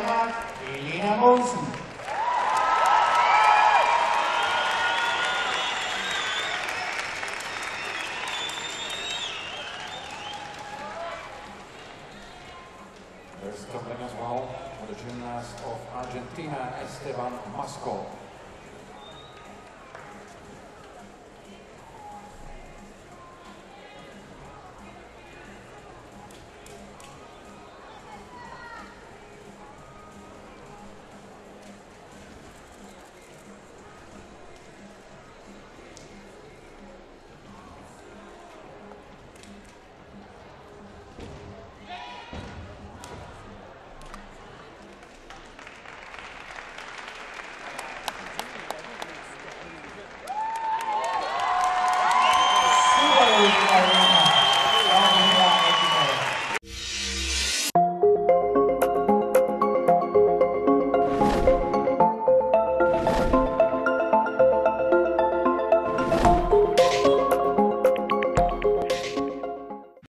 Diana Elena Monsu. There's a couple as well for the gymnast of Argentina, Esteban Masco.